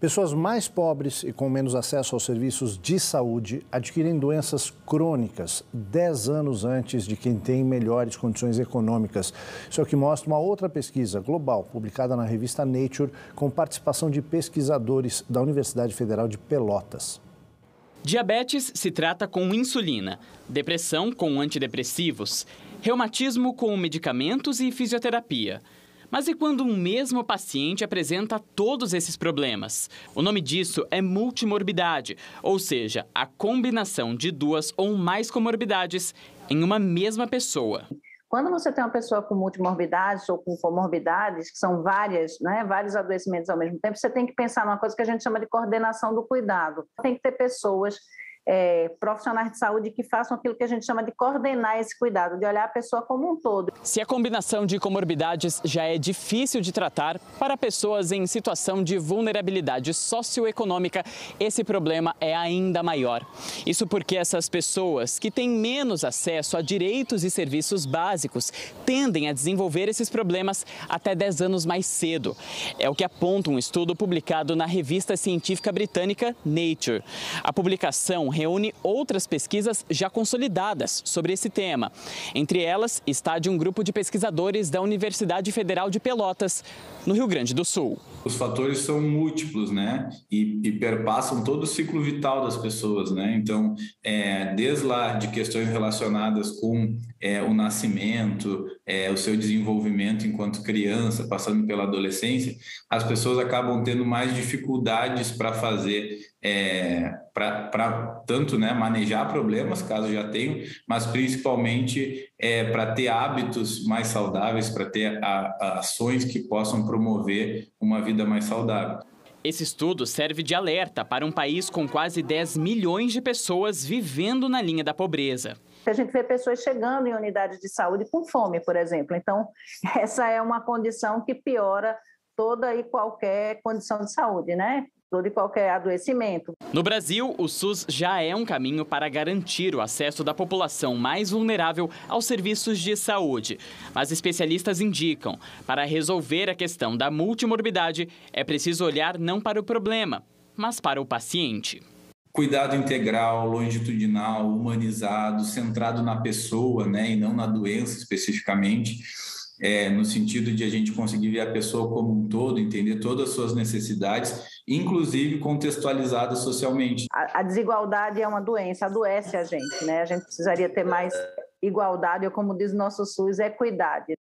Pessoas mais pobres e com menos acesso aos serviços de saúde adquirem doenças crônicas 10 anos antes de quem tem melhores condições econômicas. Isso é o que mostra uma outra pesquisa global, publicada na revista Nature, com participação de pesquisadores da Universidade Federal de Pelotas. Diabetes se trata com insulina, depressão com antidepressivos, reumatismo com medicamentos e fisioterapia. Mas e quando um mesmo paciente apresenta todos esses problemas? O nome disso é multimorbidade, ou seja, a combinação de duas ou mais comorbidades em uma mesma pessoa. Quando você tem uma pessoa com multimorbidades ou com comorbidades, que são várias, né, vários adoecimentos ao mesmo tempo, você tem que pensar numa coisa que a gente chama de coordenação do cuidado. Tem que ter pessoas, profissionais de saúde que façam aquilo que a gente chama de coordenar esse cuidado, de olhar a pessoa como um todo. Se a combinação de comorbidades já é difícil de tratar, para pessoas em situação de vulnerabilidade socioeconômica, esse problema é ainda maior. Isso porque essas pessoas que têm menos acesso a direitos e serviços básicos tendem a desenvolver esses problemas até 10 anos mais cedo. É o que aponta um estudo publicado na revista científica britânica Nature. A publicação reúne outras pesquisas já consolidadas sobre esse tema. Entre elas está de um grupo de pesquisadores da Universidade Federal de Pelotas, no Rio Grande do Sul. Os fatores são múltiplos, né? E perpassam todo o ciclo vital das pessoas, né? Então, desde lá de questões relacionadas com o nascimento, o seu desenvolvimento enquanto criança, passando pela adolescência, as pessoas acabam tendo mais dificuldades para fazer, para tanto, né, manejar problemas, caso já tenham, mas principalmente para ter hábitos mais saudáveis, para ter ações que possam promover uma vida mais saudável. Esse estudo serve de alerta para um país com quase 10 milhões de pessoas vivendo na linha da pobreza. A gente vê pessoas chegando em unidades de saúde com fome, por exemplo. Então, essa é uma condição que piora toda e qualquer condição de saúde, né? Todo e qualquer adoecimento. No Brasil, o SUS já é um caminho para garantir o acesso da população mais vulnerável aos serviços de saúde. Mas especialistas indicam, para resolver a questão da multimorbidade, é preciso olhar não para o problema, mas para o paciente. Cuidado integral, longitudinal, humanizado, centrado na pessoa, né, e não na doença especificamente. No sentido de a gente conseguir ver a pessoa como um todo, entender todas as suas necessidades, inclusive contextualizadas socialmente. A desigualdade é uma doença, adoece a gente, né? A gente precisaria ter mais igualdade, ou como diz o nosso SUS, equidade.